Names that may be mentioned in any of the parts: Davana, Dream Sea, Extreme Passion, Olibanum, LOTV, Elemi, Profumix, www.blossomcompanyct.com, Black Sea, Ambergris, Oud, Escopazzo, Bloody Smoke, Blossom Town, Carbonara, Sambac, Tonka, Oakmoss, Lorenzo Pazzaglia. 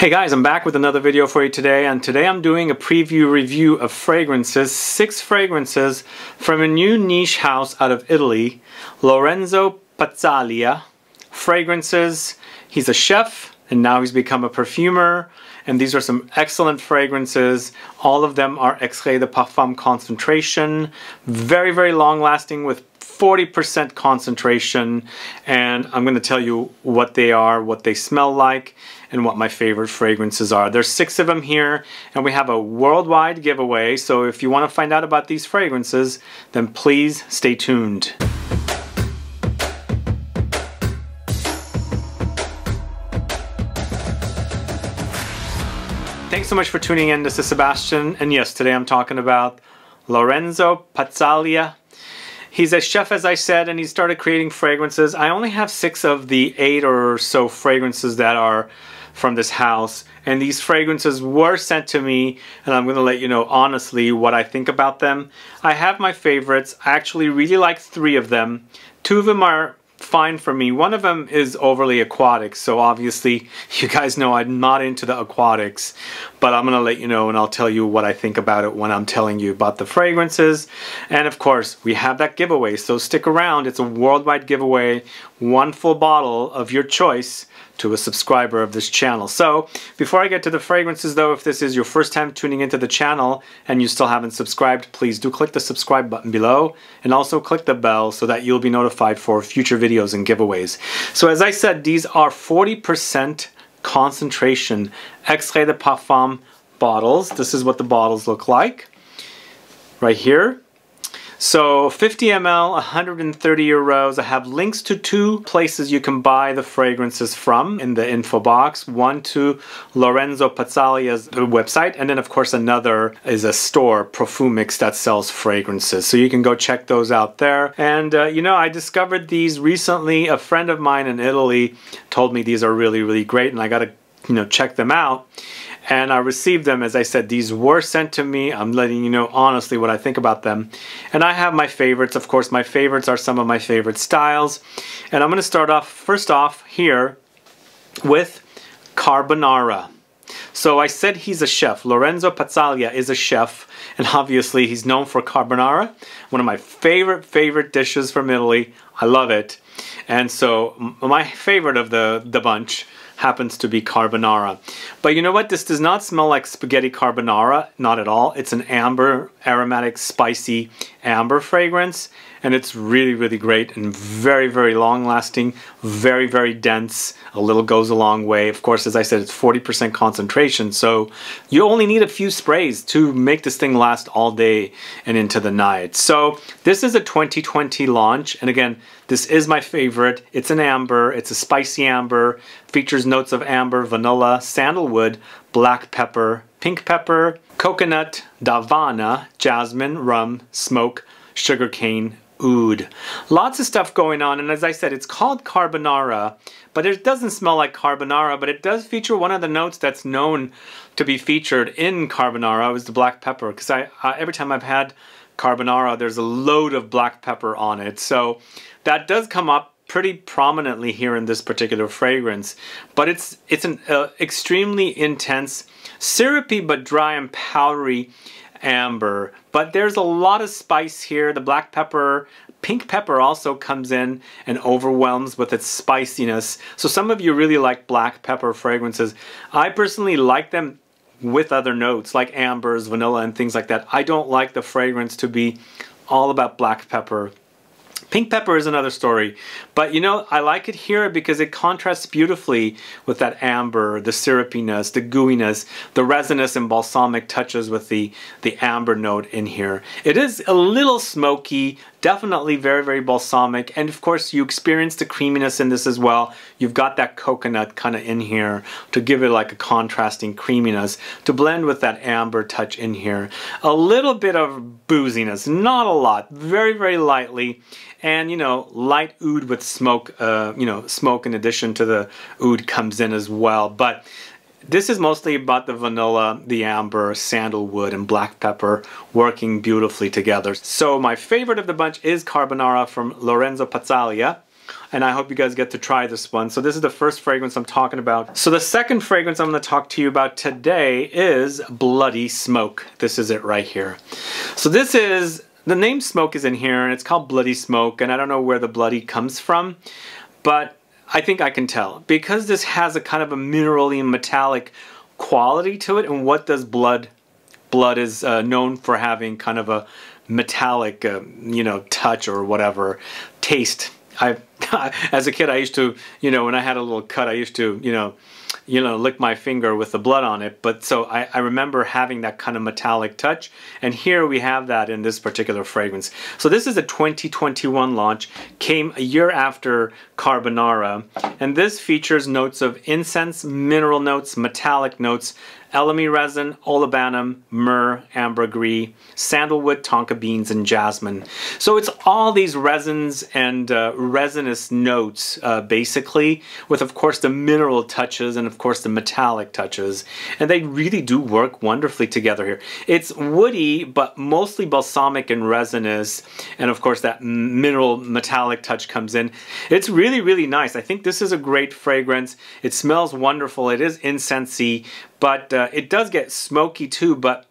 Hey guys, I'm back with another video for you today, and today I'm doing a preview review of fragrances, 6 fragrances from a new niche house out of Italy, Lorenzo Pazzaglia. Fragrances, he's a chef and now he's become a perfumer, and these are some excellent fragrances. All of them are extrait de parfum concentration, very, very long lasting with 40% concentration, and I'm going to tell you what they are, what they smell like, and what my favorite fragrances are. There's 6 of them here, and we have a worldwide giveaway, so if you want to find out about these fragrances, then please stay tuned. Thanks so much for tuning in. This is Sebastian, and yes, today I'm talking about Lorenzo Pazzaglia. He's a chef, as I said, and he started creating fragrances. I only have 6 of the 8 or so fragrances that are from this house, and these fragrances were sent to me, and I'm going to let you know honestly what I think about them. I have my favorites. I actually really like 3 of them. 2 of them are fine for me. One of them is overly aquatic, so obviously you guys know I'm not into the aquatics, but I'm gonna let you know, and I'll tell you what I think about it when I'm telling you about the fragrances. And of course we have that giveaway, so stick around. It's a worldwide giveaway, one full bottle of your choice to a subscriber of this channel. So before I get to the fragrances though, if this is your first time tuning into the channel and you still haven't subscribed, please do click the subscribe button below, and also click the bell so that you'll be notified for future videos and giveaways. So as I said, these are 40% concentration extrait de parfum bottles. This is what the bottles look like right here. So 50 ml, 130 euros. I have links to 2 places you can buy the fragrances from in the info box. One to Lorenzo Pazzaglia's website, and then of course another is a store, Profumix, that sells fragrances. So you can go check those out there. And you know, I discovered these recently. A friend of mine in Italy told me these are really, really great, and I gotta, you know, check them out. And I received them. As I said, these were sent to me. I'm letting you know honestly what I think about them. And I have my favorites. Of course, my favorites are some of my favorite styles. And I'm going to start off, first off here, with Carbonara. So I said he's a chef. Lorenzo Pazzaglia is a chef, and obviously he's known for carbonara, one of my favorite dishes from Italy. I love it. And so my favorite of the bunch happens to be carbonara. But you know what? This does not smell like spaghetti carbonara, not at all. It's an amber, aromatic, spicy amber fragrance, and it's really, really great and very, very long lasting, very, very dense. A little goes a long way. Of course, as I said, it's 40% concentration, so you only need a few sprays to make this thing last all day and into the night. So this is a 2020 launch, and again, this is my favorite. It's an amber, it's a spicy amber, features notes of amber, vanilla, sandalwood, black pepper, pink pepper, coconut, davana, jasmine, rum, smoke, sugarcane, oud. Lots of stuff going on, and as I said, it's called carbonara, but it doesn't smell like carbonara, but it does feature one of the notes that's known to be featured in carbonara, is the black pepper, because I every time I've had carbonara, there's a load of black pepper on it, so that does come up pretty prominently here in this particular fragrance. But it's an extremely intense, syrupy but dry and powdery amber, but there's a lot of spice here. The black pepper, pink pepper also comes in and overwhelms with its spiciness. So some of you really like black pepper fragrances. I personally like them with other notes like ambers, vanilla, and things like that. I don't like the fragrance to be all about black pepper. Pink pepper is another story, but you know, I like it here because it contrasts beautifully with that amber, the syrupiness, the gooiness, the resinous and balsamic touches with the amber note in here. It is a little smoky, definitely very, very balsamic, and of course you experience the creaminess in this as well. You've got that coconut kind of in here to give it like a contrasting creaminess to blend with that amber touch in here. A little bit of booziness, not a lot, very, very lightly. And you know, light oud with smoke, you know, smoke in addition to the oud comes in as well. But this is mostly about the vanilla, the amber, sandalwood, and black pepper working beautifully together. So my favorite of the bunch is Carbonara from Lorenzo Pazzaglia. and I hope you guys get to try this one. So this is the first fragrance I'm talking about. So the second fragrance I'm going to talk to you about today is Bloody Smoke. This is it right here. So this is, the name Smoke is in here, and it's called Bloody Smoke, and I don't know where the bloody comes from, but I think I can tell. Because this has a kind of a minerally metallic quality to it, and what does blood? Blood is known for having kind of a metallic, you know, touch or whatever, taste. As a kid, I used to, you know, when I had a little cut, I used to, you know, lick my finger with the blood on it. But so I remember having that kind of metallic touch, and here we have that in this particular fragrance. So this is a 2021 launch, came a year after Carbonara, and this features notes of incense, mineral notes, metallic notes, Elemi resin, olibanum, myrrh, ambergris, sandalwood, tonka beans, and jasmine. So it's all these resins and resinous notes, basically, with of course the mineral touches and of course the metallic touches. And they really do work wonderfully together here. It's woody, but mostly balsamic and resinous. And of course that mineral metallic touch comes in. It's really, really nice. I think this is a great fragrance. It smells wonderful. It is incensey. But it does get smoky too, but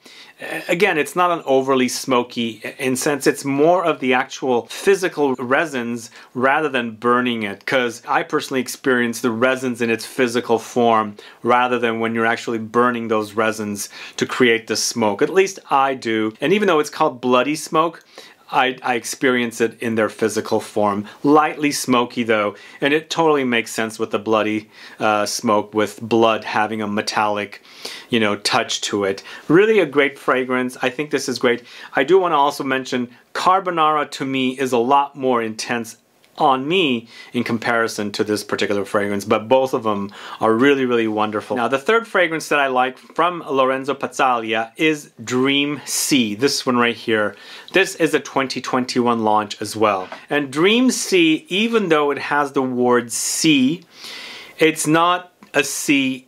again, it's not an overly smoky incense. It's more of the actual physical resins rather than burning it, because I personally experience the resins in its physical form rather than when you're actually burning those resins to create the smoke. At least I do. And even though it's called Bloody Smoke, I experience it in their physical form. Lightly smoky though, and it totally makes sense with the bloody smoke, with blood having a metallic, you know, touch to it. Really a great fragrance. I think this is great. I do want to also mention Carbonara to me is a lot more intense on me in comparison to this particular fragrance, but both of them are really, really wonderful. Now, the third fragrance that I like from Lorenzo Pazzaglia is Dream Sea, this one right here. This is a 2021 launch as well. And Dream Sea, even though it has the word sea, it's not a sea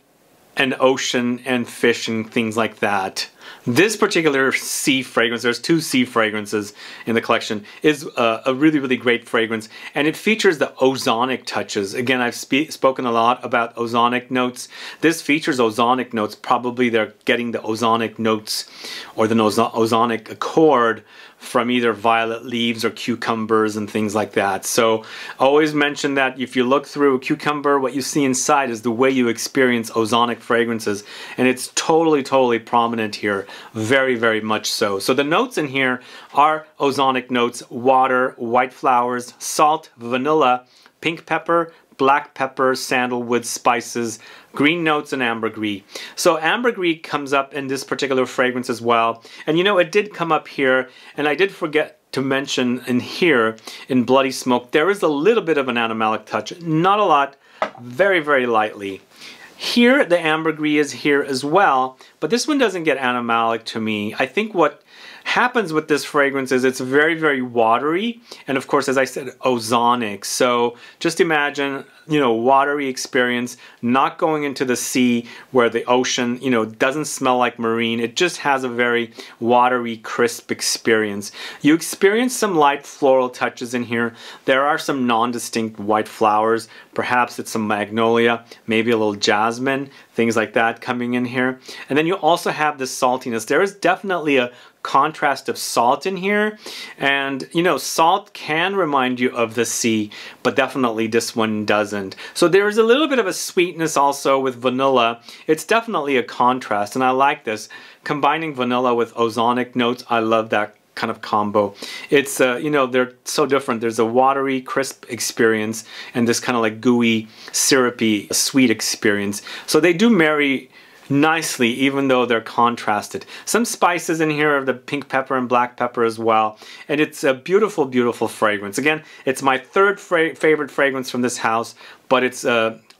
and ocean and fish and things like that. This particular sea fragrance, there's two sea fragrances in the collection, is a really, really great fragrance, and it features the ozonic touches. Again, I've spoken a lot about ozonic notes. This features ozonic notes. Probably they're getting the ozonic notes or the ozonic accord from either violet leaves or cucumbers and things like that. So I always mention that if you look through a cucumber, what you see inside is the way you experience ozonic fragrances, and it's totally, totally prominent here. Very, very much so. So the notes in here are ozonic notes, water, white flowers, salt, vanilla, pink pepper, black pepper, sandalwood, spices, green notes, and ambergris. So ambergris comes up in this particular fragrance as well. And you know, it did come up here, and I did forget to mention in here, in Bloody Smoke, there is a little bit of an animalic touch. Not a lot, very, very lightly. Here, the ambergris is here as well, but this one doesn't get animalic to me. I think what happens with this fragrance is it's very, very watery, and of course, as I said, ozonic. So just imagine, you know, watery experience, not going into the sea where the ocean, you know, doesn't smell like marine. It just has a very watery, crisp experience. You experience some light floral touches in here. There are some non-distinct white flowers. Perhaps it's some magnolia, maybe a little jasmine, things like that coming in here. And then you also have this saltiness. There is definitely a contrast of salt in here, and you know, salt can remind you of the sea, but definitely this one doesn't. So there is a little bit of a sweetness also with vanilla. It's definitely a contrast, and I like this. Combining vanilla with ozonic notes, I love that kind of combo. It's, you know, they're so different. There's a watery, crisp experience and this kind of like gooey, syrupy, sweet experience. So they do marry nicely, even though they're contrasted. Some spices in here are the pink pepper and black pepper as well, and it's a beautiful, beautiful fragrance. Again, it's my third favorite fragrance from this house, but it's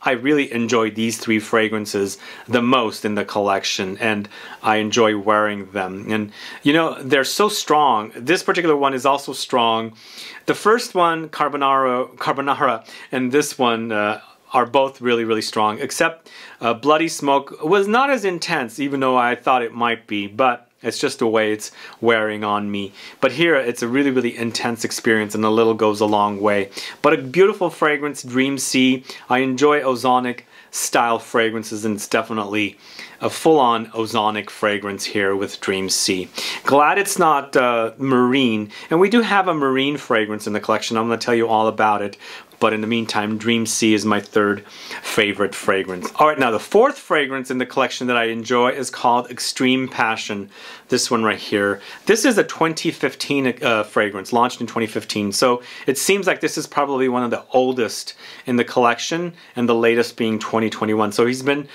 I really enjoy these three fragrances the most in the collection, and I enjoy wearing them. And you know, they're so strong. This particular one is also strong. The first one, Carbonara, and this one are both really, really strong, except Bloody Smoke was not as intense, even though I thought it might be, but It's just the way it's wearing on me. But here, it's a really, really intense experience, and a little goes a long way. But a beautiful fragrance, Dream Sea. I enjoy ozonic-style fragrances, and it's definitely a full-on ozonic fragrance here with Dream Sea. Glad it's not marine. And we do have a marine fragrance in the collection. I'm going to tell you all about it. But in the meantime, Dream Sea is my third favorite fragrance. All right, now the fourth fragrance in the collection that I enjoy is called Extreme Passion. This one right here. This is a 2015 fragrance, launched in 2015. So it seems like this is probably one of the oldest in the collection, and the latest being 2021. So he's been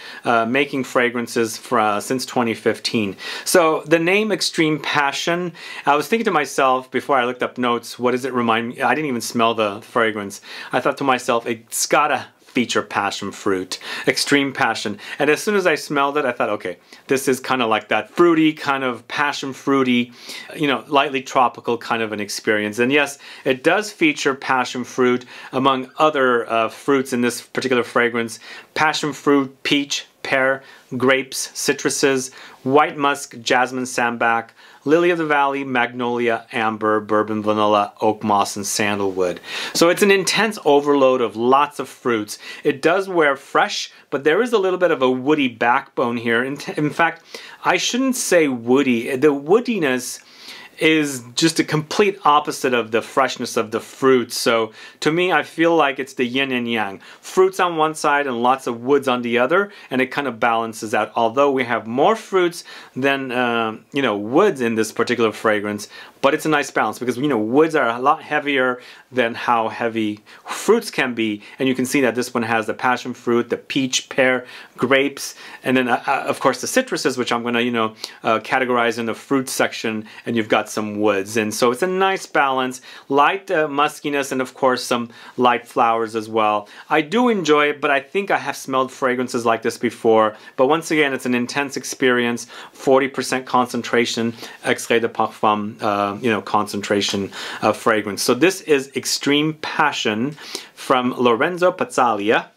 making fragrances for, since 2015. So the name Extreme Passion, I was thinking to myself before I looked up notes, what does it remind me? I didn't even smell the fragrance. I thought to myself, it's gotta feature passion fruit, extreme passion. And as soon as I smelled it, I thought, okay, this is kind of like that fruity, kind of passion fruity, you know, lightly tropical kind of an experience. And yes, it does feature passion fruit among other fruits in this particular fragrance. Passion fruit, peach, pear, grapes, citruses, white musk, jasmine sambac, lily of the valley, magnolia, amber, bourbon vanilla, oak moss, and sandalwood. So it's an intense overload of lots of fruits. It does wear fresh, but there is a little bit of a woody backbone here. In fact, I shouldn't say woody. The woodiness is just a complete opposite of the freshness of the fruit. So to me, I feel like it's the yin and yang. Fruits on one side and lots of woods on the other, and it kind of balances out. Although we have more fruits than, you know, woods in this particular fragrance, but it's a nice balance because, you know, woods are a lot heavier than how heavy fruits can be. And you can see that this one has the passion fruit, the peach, pear, grapes, and then, of course, the citruses, which I'm going to, you know, categorize in the fruit section, and you've got some woods. And so it's a nice balance, light muskiness, and of course some light flowers as well. I do enjoy it, but I think I have smelled fragrances like this before. But once again, it's an intense experience, 40% concentration, extrait de parfum, you know, concentration of fragrance. So this is Extreme Passion from Lorenzo Pazzaglia.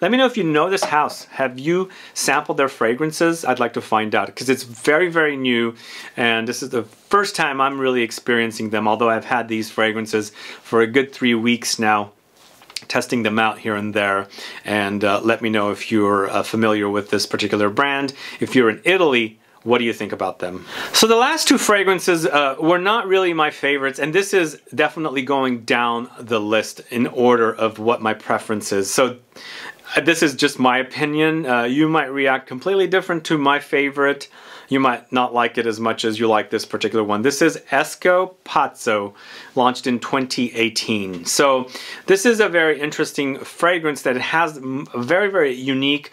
Let me know if you know this house. Have you sampled their fragrances? I'd like to find out because it's very, very new, and this is the first time I'm really experiencing them, although I've had these fragrances for a good 3 weeks now, testing them out here and there. And let me know if you're familiar with this particular brand. If you're in Italy, what do you think about them? So the last two fragrances were not really my favorites, and this is definitely going down the list in order of what my preference is. So this is just my opinion. You might react completely different to my favorite. You might not like it as much as you like this particular one. This is Escopazzo, launched in 2018. So this is a very interesting fragrance that has very, very unique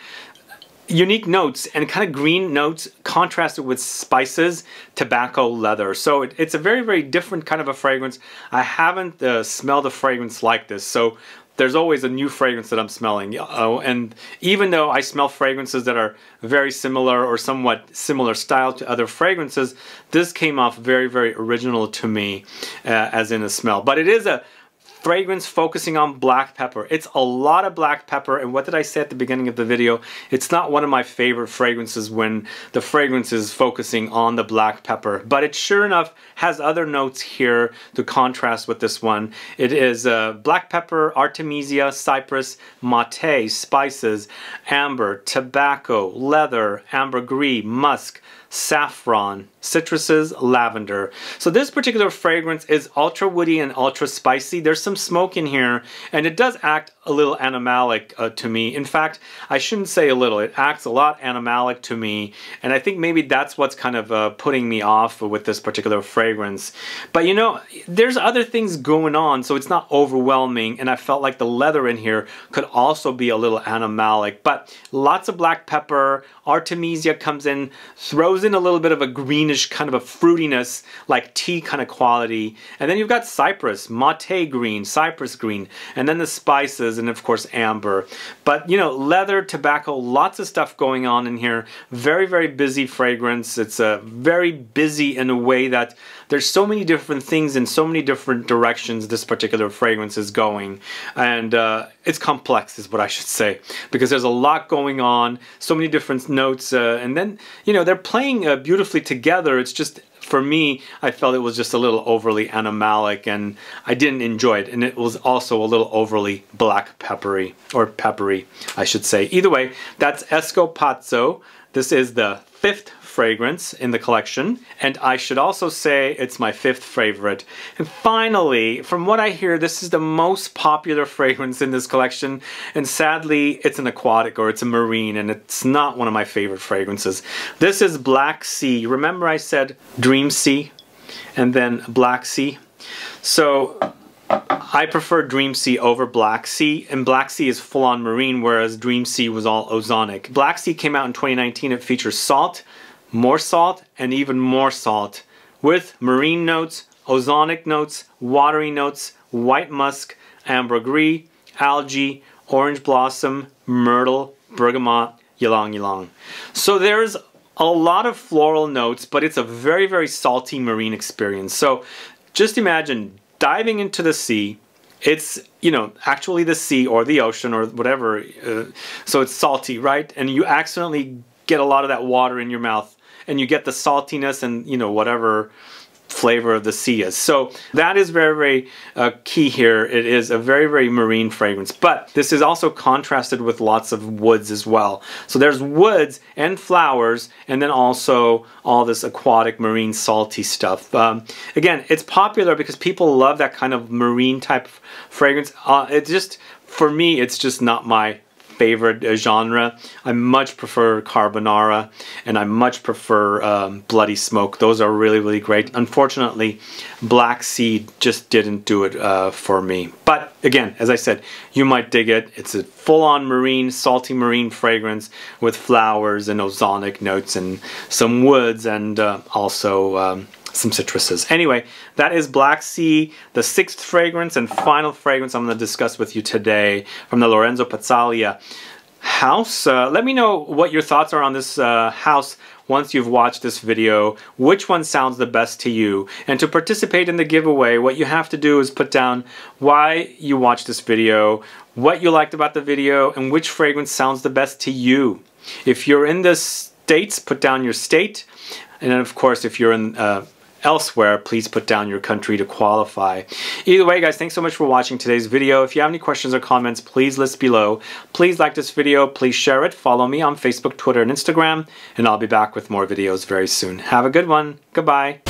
notes and kind of green notes contrasted with spices, tobacco, leather. So it's a very, very different kind of a fragrance. I haven't smelled a fragrance like this. So there's always a new fragrance that I'm smelling. And even though I smell fragrances that are very similar or somewhat similar style to other fragrances, this came off very, very original to me as in a smell. But it is a fragrance focusing on black pepper. It's a lot of black pepper, and what did I say at the beginning of the video? It's not one of my favorite fragrances when the fragrance is focusing on the black pepper, but it sure enough has other notes here to contrast with this one. It is black pepper, artemisia, cypress, mate, spices, amber, tobacco, leather, ambergris, musk, saffron, citruses, lavender. So this particular fragrance is ultra woody and ultra spicy. There's some smoke in here, and it does act a little animalic to me. In fact, I shouldn't say a little. It acts a lot animalic to me, and I think maybe that's what's kind of putting me off with this particular fragrance. But you know, there's other things going on, so it's not overwhelming, and I felt like the leather in here could also be a little animalic. But lots of black pepper, artemisia comes in, throws in a little bit of a greenish kind of a fruitiness, like tea kind of quality. And then you've got cypress, mate green, cypress green, and then the spices, and of course amber. But you know, leather, tobacco, lots of stuff going on in here. Very, very busy fragrance. It's a very busy in a way that there's so many different things in so many different directions this particular fragrance is going. And it's complex is what I should say, because there's a lot going on, so many different notes, and then, you know, they're playing beautifully together. It's just, for me, I felt it was just a little overly animalic and I didn't enjoy it. And it was also a little overly black peppery, or peppery, I should say. Either way, that's Escopazzo. This is the 5th fragrance in the collection, and I should also say it's my 5th favorite. And finally, from what I hear, this is the most popular fragrance in this collection, and sadly it's an aquatic, or it's a marine, and it's not one of my favorite fragrances. This is Black Sea. Remember I said Dream Sea and then Black Sea? So I prefer Dream Sea over Black Sea, and Black Sea is full-on marine, whereas Dream Sea was all ozonic. Black Sea came out in 2019. It features salt, more salt, and even more salt, with marine notes, ozonic notes, watery notes, white musk, ambergris, algae, orange blossom, myrtle, bergamot, ylang ylang. So there's a lot of floral notes, but it's a very, very salty marine experience. So just imagine diving into the sea. It's, you know, actually the sea or the ocean or whatever, so it's salty, right? And you accidentally get a lot of that water in your mouth, and you get the saltiness and, you know, whatever flavor of the sea is. So that is very, very key here. It is a very, very marine fragrance, but this is also contrasted with lots of woods as well. So there's woods and flowers, and then also all this aquatic, marine, salty stuff. Again, it's popular because people love that kind of marine type of fragrance. It's just, for me, it's just not my favorite genre. I much prefer Carbonara, and I much prefer Bloody Smoke. Those are really, really great. Unfortunately, Black Sea just didn't do it for me. But again, as I said, you might dig it. It's a full-on marine, salty marine fragrance with flowers and ozonic notes and some woods, and also some citruses. Anyway, that is Black Sea, the 6th fragrance and final fragrance I'm going to discuss with you today from the Lorenzo Pazzaglia house. Let me know what your thoughts are on this house once you've watched this video. Which one sounds the best to you? And to participate in the giveaway, what you have to do is put down why you watched this video, what you liked about the video, and which fragrance sounds the best to you. If you're in the States, put down your state. And then, of course, if you're in elsewhere, please put down your country to qualify. Either way, guys, thanks so much for watching today's video. If you have any questions or comments, please list below. Please like this video, please share it, follow me on Facebook, Twitter, and Instagram, and I'll be back with more videos very soon. Have a good one. Goodbye.